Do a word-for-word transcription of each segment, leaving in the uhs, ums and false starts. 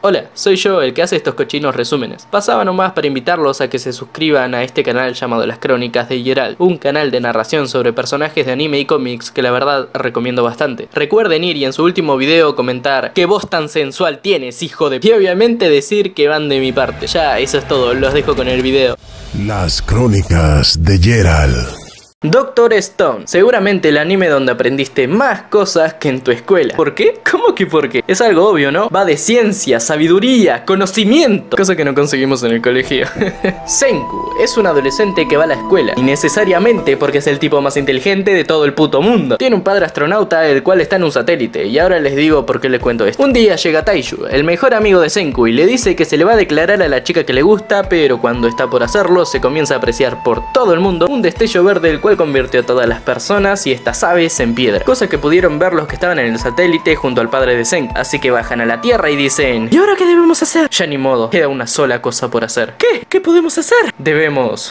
Hola, soy yo el que hace estos cochinos resúmenes. Pasaba nomás para invitarlos a que se suscriban a este canal llamado Las Crónicas de Yerald, un canal de narración sobre personajes de anime y cómics que la verdad recomiendo bastante. Recuerden ir y en su último video comentar "¿Qué voz tan sensual tienes, hijo de p-?" Y obviamente decir que van de mi parte. Ya, eso es todo, los dejo con el video. Las Crónicas de Yerald. Doctor Stone, seguramente el anime donde aprendiste más cosas que en tu escuela. ¿Por qué? ¿Cómo que por qué? Es algo obvio, ¿no? Va de ciencia, sabiduría, conocimiento, cosa que no conseguimos en el colegio. Senku es un adolescente que va a la escuela, y necesariamente porque es el tipo más inteligente de todo el puto mundo. Tiene un padre astronauta el cual está en un satélite, y ahora les digo por qué les cuento esto. Un día llega Taiju, el mejor amigo de Senku, y le dice que se le va a declarar a la chica que le gusta, pero cuando está por hacerlo se comienza a apreciar por todo el mundo un destello verde el cual convirtió a todas las personas y estas aves en piedra, cosa que pudieron ver los que estaban en el satélite junto al padre de Senku. Así que bajan a la tierra y dicen: ¿y ahora qué debemos hacer? Ya ni modo, queda una sola cosa por hacer. ¿Qué? ¿Qué podemos hacer? Debemos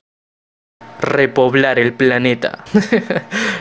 repoblar el planeta.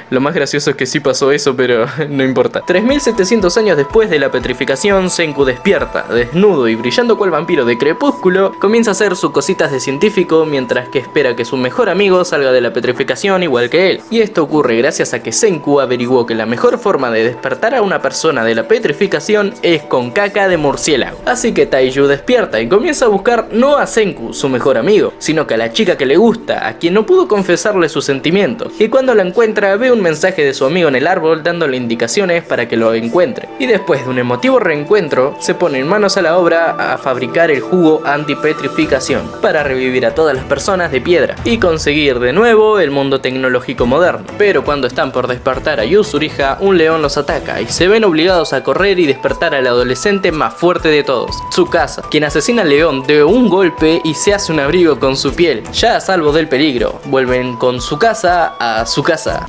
Lo más gracioso es que sí pasó eso, pero no importa. tres mil setecientos años después de la petrificación, Senku despierta, desnudo y brillando cual vampiro de crepúsculo. Comienza a hacer sus cositas de científico mientras que espera que su mejor amigo salga de la petrificación igual que él. Y esto ocurre gracias a que Senku averiguó que la mejor forma de despertar a una persona de la petrificación es con caca de murciélago. Así que Taiju despierta y comienza a buscar no a Senku, su mejor amigo, sino que a la chica que le gusta, a quien no pudo confesarle sus sentimientos, y cuando la encuentra ve un mensaje de su amigo en el árbol dándole indicaciones para que lo encuentre, y después de un emotivo reencuentro se ponen manos a la obra a fabricar el jugo antipetrificación para revivir a todas las personas de piedra y conseguir de nuevo el mundo tecnológico moderno. Pero cuando están por despertar a Yuzuriha, un león los ataca y se ven obligados a correr y despertar al adolescente más fuerte de todos, Tsukasa, quien asesina al león de un golpe y se hace un abrigo con su piel. Ya a salvo del peligro, vuelven con Tsukasa a su casa.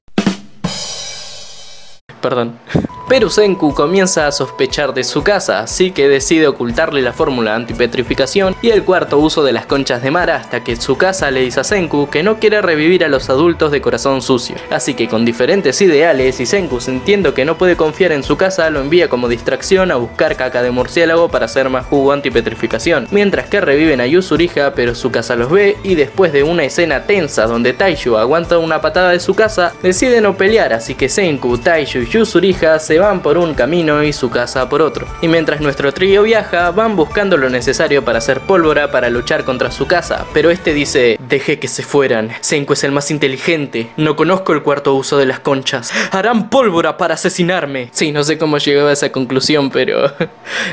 Perdón. Pero Senku comienza a sospechar de Tsukasa, así que decide ocultarle la fórmula antipetrificación y el cuarto uso de las conchas de mar, hasta que Tsukasa le dice a Senku que no quiere revivir a los adultos de corazón sucio. Así que con diferentes ideales y Senku sintiendo que no puede confiar en Tsukasa, lo envía como distracción a buscar caca de murciélago para hacer más jugo antipetrificación, mientras que reviven a Yuzuriha, pero Tsukasa los ve y después de una escena tensa donde Taiju aguanta una patada de Tsukasa, decide no pelear, así que Senku, Taiju y Yuzuriha se van por un camino y Tsukasa por otro. Y mientras nuestro trío viaja, van buscando lo necesario para hacer pólvora para luchar contra Tsukasa, pero este dice: dejé que se fueran, Senku es el más inteligente, no conozco el cuarto uso de las conchas, harán pólvora para asesinarme. Sí, no sé cómo llegaba a esa conclusión, pero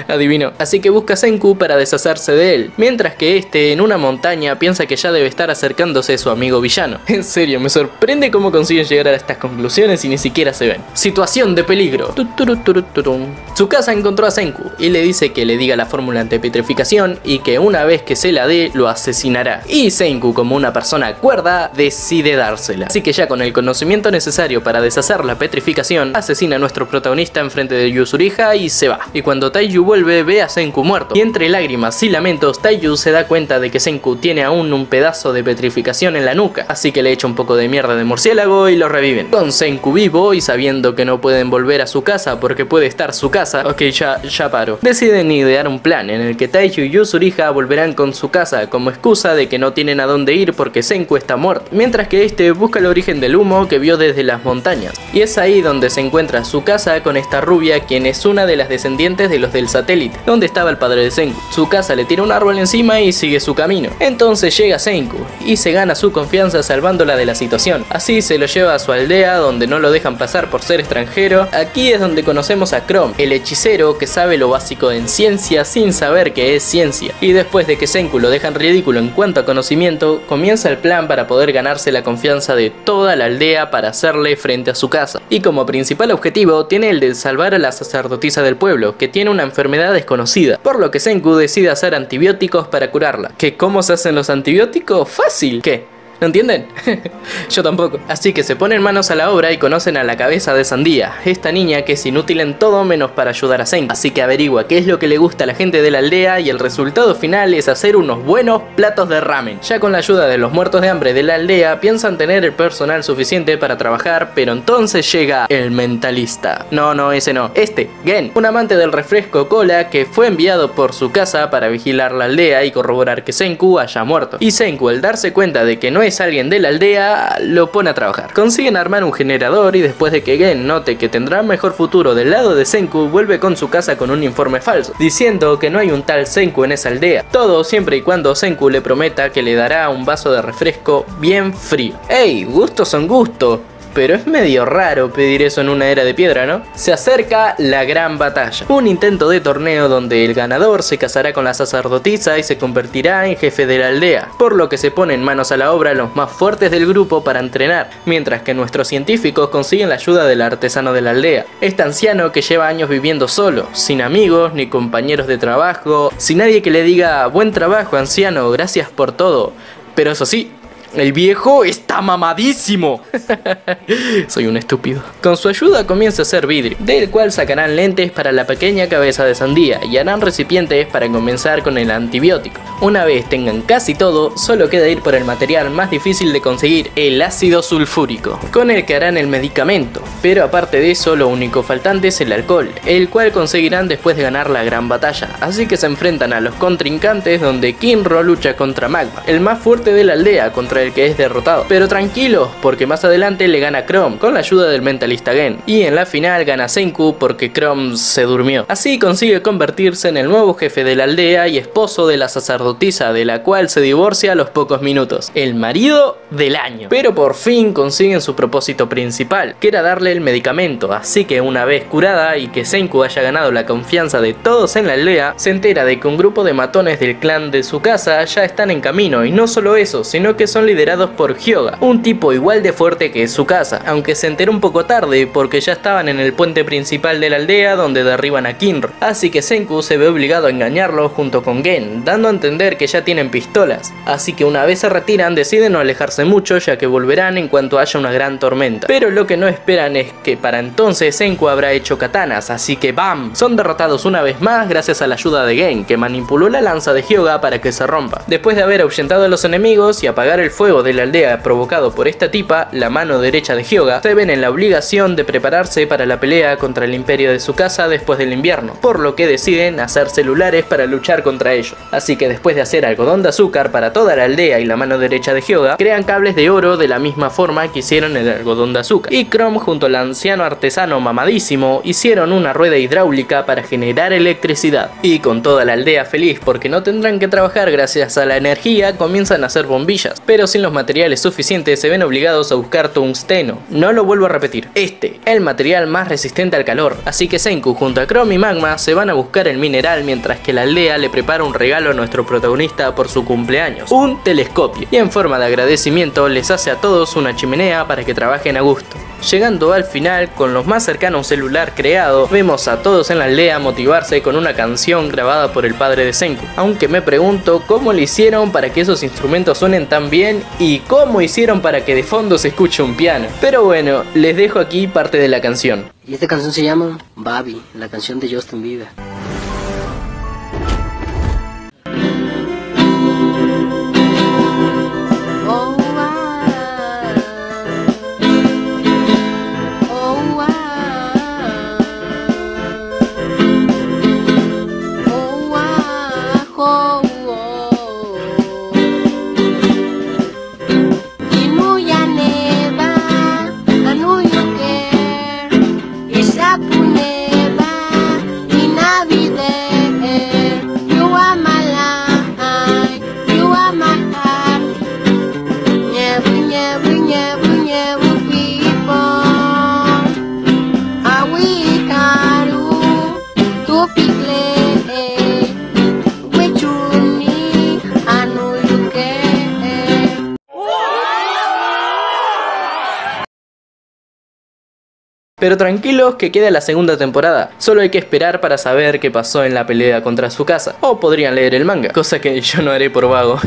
adivino. Así que busca a Senku para deshacerse de él, mientras que este en una montaña piensa que ya debe estar acercándose a su amigo villano. En serio, me sorprende cómo consiguen llegar a estas conclusiones y ni siquiera se ven. Situación de peligro. Tsukasa encontró a Senku y le dice que le diga la fórmula antipetrificación y que una vez que se la dé lo asesinará, y Senku, como una persona cuerda, decide dársela. Así que ya con el conocimiento necesario para deshacer la petrificación, asesina a nuestro protagonista enfrente de Yuzuriha y se va. Y cuando Taiju vuelve ve a Senku muerto, y entre lágrimas y lamentos Taiju se da cuenta de que Senku tiene aún un pedazo de petrificación en la nuca, así que le echa un poco de mierda de murciélago y lo reviven, con Senku vivo y sabiendo que no pueden volver a su casa porque puede estar Tsukasa. Ok, ya, ya paro. Deciden idear un plan en el que Taiju y Yuzuriha volverán con Tsukasa como excusa de que no tienen a dónde ir porque Senku está muerto, mientras que este busca el origen del humo que vio desde las montañas, y es ahí donde se encuentra Tsukasa con esta rubia, quien es una de las descendientes de los del satélite donde estaba el padre de Senku. Tsukasa le tira un árbol encima y sigue su camino. Entonces llega Senku y se gana su confianza salvándola de la situación, así se lo lleva a su aldea donde no lo dejan pasar por ser extranjero. Aquí es donde conocemos a Chrome, el hechicero que sabe lo básico en ciencia sin saber que es ciencia, y después de que Senku lo dejan ridículo en cuanto a conocimiento, comienza el plan para poder ganarse la confianza de toda la aldea para hacerle frente a Tsukasa, y como principal objetivo tiene el de salvar a la sacerdotisa del pueblo, que tiene una enfermedad desconocida, por lo que Senku decide hacer antibióticos para curarla. ¿Que cómo se hacen los antibióticos? Fácil. ¿Qué? ¿No entienden? Yo tampoco. Así que se ponen manos a la obra y conocen a la cabeza de Sandía, esta niña que es inútil en todo menos para ayudar a Senku. Así que averigua qué es lo que le gusta a la gente de la aldea y el resultado final es hacer unos buenos platos de ramen. Ya con la ayuda de los muertos de hambre de la aldea, piensan tener el personal suficiente para trabajar, pero entonces llega el mentalista. No, no, ese no. Este, Gen, un amante del refresco cola que fue enviado por su casa para vigilar la aldea y corroborar que Senku haya muerto. Y Senku, al darse cuenta de que no es alguien de la aldea, lo pone a trabajar. Consiguen armar un generador y después de que Gen note que tendrá mejor futuro del lado de Senku, vuelve con su casa con un informe falso, diciendo que no hay un tal Senku en esa aldea. Todo siempre y cuando Senku le prometa que le dará un vaso de refresco bien frío. ¡Ey! Gustos son gustos. Pero es medio raro pedir eso en una era de piedra, ¿no? Se acerca la gran batalla, un intento de torneo donde el ganador se casará con la sacerdotisa y se convertirá en jefe de la aldea, por lo que se ponen manos a la obra los más fuertes del grupo para entrenar, mientras que nuestros científicos consiguen la ayuda del artesano de la aldea, este anciano que lleva años viviendo solo, sin amigos ni compañeros de trabajo, sin nadie que le diga buen trabajo anciano, gracias por todo, pero eso sí, el viejo está mamadísimo. Soy un estúpido. Con su ayuda comienza a hacer vidrio, del cual sacarán lentes para la pequeña cabeza de Sandía y harán recipientes para comenzar con el antibiótico. Una vez tengan casi todo, solo queda ir por el material más difícil de conseguir, el ácido sulfúrico, con el que harán el medicamento. Pero aparte de eso, lo único faltante es el alcohol, el cual conseguirán después de ganar la gran batalla. Así que se enfrentan a los contrincantes, donde Kinro lucha contra Magma, el más fuerte de la aldea, contra el el que es derrotado, pero tranquilos porque más adelante le gana Chrome con la ayuda del mentalista Gen, y en la final gana Senku porque Chrome se durmió. Así consigue convertirse en el nuevo jefe de la aldea y esposo de la sacerdotisa, de la cual se divorcia a los pocos minutos, el marido del año. Pero por fin consiguen su propósito principal, que era darle el medicamento, así que una vez curada y que Senku haya ganado la confianza de todos en la aldea, se entera de que un grupo de matones del clan de Tsukasa ya están en camino, y no solo eso, sino que son liderados por Hyoga, un tipo igual de fuerte que Tsukasa, aunque se enteró un poco tarde porque ya estaban en el puente principal de la aldea donde derriban a Kinro, así que Senku se ve obligado a engañarlo junto con Gen, dando a entender que ya tienen pistolas, así que una vez se retiran deciden no alejarse mucho ya que volverán en cuanto haya una gran tormenta, pero lo que no esperan es que para entonces Senku habrá hecho katanas, así que ¡bam! Son derrotados una vez más gracias a la ayuda de Gen, que manipuló la lanza de Hyoga para que se rompa. Después de haber ahuyentado a los enemigos y apagar el fuego de la aldea provocado por esta tipa, la mano derecha de Hyoga, se ven en la obligación de prepararse para la pelea contra el imperio de Tsukasa después del invierno, por lo que deciden hacer celulares para luchar contra ellos. Así que después de hacer algodón de azúcar para toda la aldea y la mano derecha de Hyoga, crean cables de oro de la misma forma que hicieron el algodón de azúcar, y Chrome junto al anciano artesano mamadísimo hicieron una rueda hidráulica para generar electricidad, y con toda la aldea feliz porque no tendrán que trabajar gracias a la energía, comienzan a hacer bombillas, pero sin los materiales suficientes se ven obligados a buscar tungsteno. No lo vuelvo a repetir. Este, el material más resistente al calor. Así que Senku junto a Chrome y Magma se van a buscar el mineral mientras que la aldea le prepara un regalo a nuestro protagonista por su cumpleaños. Un telescopio. Y en forma de agradecimiento les hace a todos una chimenea para que trabajen a gusto. Llegando al final, con los más cercanos a un celular creado, vemos a todos en la aldea motivarse con una canción grabada por el padre de Senku. Aunque me pregunto cómo le hicieron para que esos instrumentos suenen tan bien y cómo hicieron para que de fondo se escuche un piano. Pero bueno, les dejo aquí parte de la canción. Y esta canción se llama Baby, la canción de Justin Bieber. Pero tranquilos que queda la segunda temporada, solo hay que esperar para saber qué pasó en la pelea contra Tsukasa, o podrían leer el manga, cosa que yo no haré por vago.